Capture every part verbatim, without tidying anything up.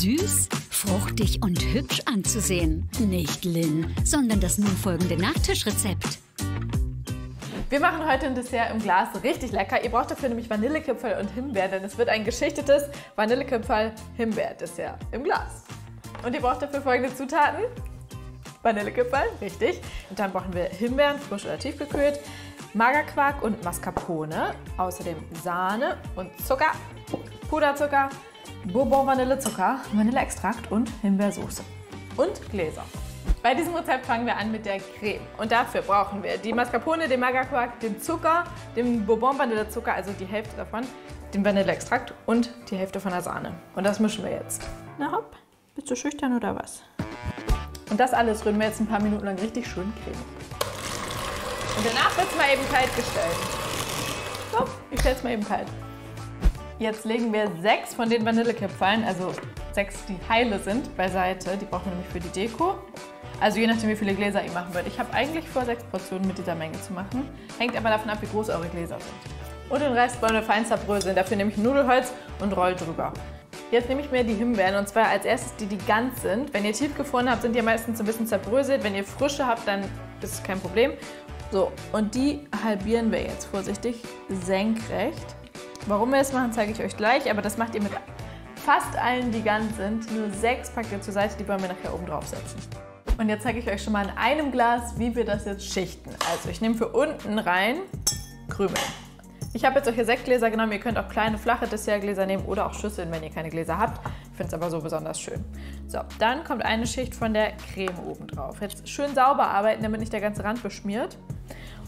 süß, fruchtig und hübsch anzusehen. Nicht Lynn, sondern das nun folgende Nachtischrezept. Wir machen heute ein Dessert im Glas richtig lecker. Ihr braucht dafür nämlich Vanillekipferl und Himbeer, denn es wird ein geschichtetes Vanillekipferl-Himbeer-Dessert im Glas. Und ihr braucht dafür folgende Zutaten. Vanillekipferl, richtig. Und dann brauchen wir Himbeeren, frisch oder tiefgekühlt, Magerquark und Mascarpone. Außerdem Sahne und Zucker, Puderzucker, Bourbon-Vanillezucker, Vanilleextrakt und Himbeersoße. Und Gläser. Bei diesem Rezept fangen wir an mit der Creme. Und dafür brauchen wir die Mascarpone, den Magerquark, den Zucker, den Bourbon-Vanillezucker, also die Hälfte davon, den Vanilleextrakt und die Hälfte von der Sahne. Und das mischen wir jetzt. Na hopp, bist du schüchtern oder was? Und das alles rühren wir jetzt ein paar Minuten lang richtig schön cremig. Und danach wird es mal eben kalt gestellt. So, ich stelle es mal eben kalt. Jetzt legen wir sechs von den Vanillekipferln, also sechs, die heile sind, beiseite. Die brauchen wir nämlich für die Deko. Also je nachdem, wie viele Gläser ihr machen wollt. Ich habe eigentlich vor, sechs Portionen mit dieser Menge zu machen. Hängt aber davon ab, wie groß eure Gläser sind. Und den Rest wollen wir fein zerbröseln. Dafür nehme ich Nudelholz und roll drüber. Jetzt nehme ich mir die Himbeeren, und zwar als erstes die, die ganz sind. Wenn ihr tiefgefroren habt, sind die meistens ein bisschen zerbröselt. Wenn ihr frische habt, dann ist es kein Problem. So, und die halbieren wir jetzt vorsichtig senkrecht. Warum wir das machen, zeige ich euch gleich, aber das macht ihr mit fast allen, die ganz sind. Nur sechs packt ihr zur Seite, die wollen wir nachher oben drauf setzen. Und jetzt zeige ich euch schon mal in einem Glas, wie wir das jetzt schichten. Also ich nehme für unten rein Krümel. Ich habe jetzt solche Sektgläser genommen. Ihr könnt auch kleine, flache Dessertgläser nehmen oder auch Schüsseln, wenn ihr keine Gläser habt. Ich finde es aber so besonders schön. So, dann kommt eine Schicht von der Creme oben drauf. Jetzt schön sauber arbeiten, damit nicht der ganze Rand beschmiert.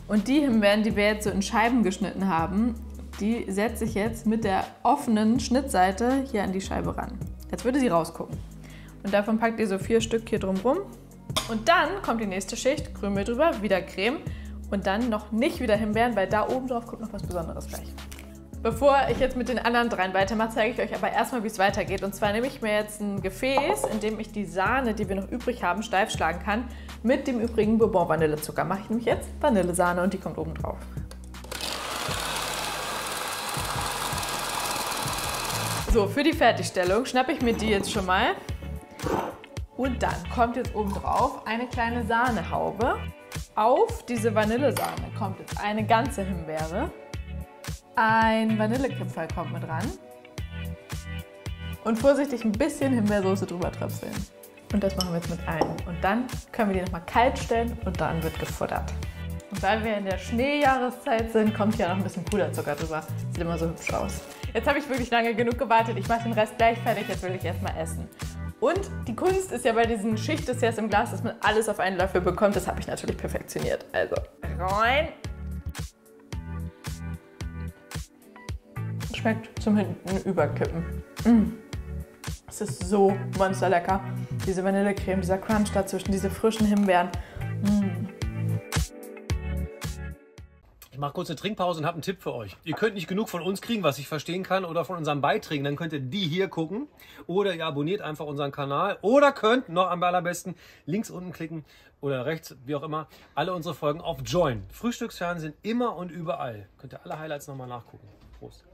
Und die Himbeeren, die wir jetzt so in Scheiben geschnitten haben, die setze ich jetzt mit der offenen Schnittseite hier an die Scheibe ran. Jetzt würde sie rausgucken. Und davon packt ihr so vier Stück hier drumrum. Und dann kommt die nächste Schicht, Krümel drüber, wieder Creme und dann noch nicht wieder Himbeeren, weil da oben drauf kommt noch was Besonderes gleich. Bevor ich jetzt mit den anderen dreien weitermache, zeige ich euch aber erstmal, wie es weitergeht. Und zwar nehme ich mir jetzt ein Gefäß, in dem ich die Sahne, die wir noch übrig haben, steif schlagen kann, mit dem übrigen Bourbon-Vanillezucker. Mache ich nämlich jetzt Vanillesahne und die kommt oben drauf. So, für die Fertigstellung schnappe ich mir die jetzt schon mal. Und dann kommt jetzt oben drauf eine kleine Sahnehaube. Auf diese Vanillesahne kommt jetzt eine ganze Himbeere. Ein Vanillekipferl kommt mit ran. Und vorsichtig ein bisschen Himbeersoße drüber tröpfeln. Und das machen wir jetzt mit allen. Und dann können wir die nochmal kalt stellen und dann wird gefuttert. Und weil wir in der Schneejahreszeit sind, kommt hier noch ein bisschen Puderzucker drüber. Sieht immer so hübsch aus. Jetzt habe ich wirklich lange genug gewartet. Ich mache den Rest gleich fertig. Jetzt will ich erstmal essen. Und die Kunst ist ja bei diesen Schichtdesserts im Glas, dass man alles auf einen Löffel bekommt. Das habe ich natürlich perfektioniert. Also rein. Schmeckt zum Hinten überkippen. Mm. Es ist so monsterlecker. Diese Vanillecreme, dieser Crunch dazwischen, diese frischen Himbeeren. Mm. Ich mache kurz eine Trinkpause und habe einen Tipp für euch. Ihr könnt nicht genug von uns kriegen, was ich verstehen kann, oder von unseren Beiträgen. Dann könnt ihr die hier gucken oder ihr abonniert einfach unseren Kanal oder könnt noch am allerbesten links unten klicken oder rechts, wie auch immer, alle unsere Folgen auf Join. Frühstücksfernsehen immer und überall. Könnt ihr alle Highlights nochmal nachgucken. Prost.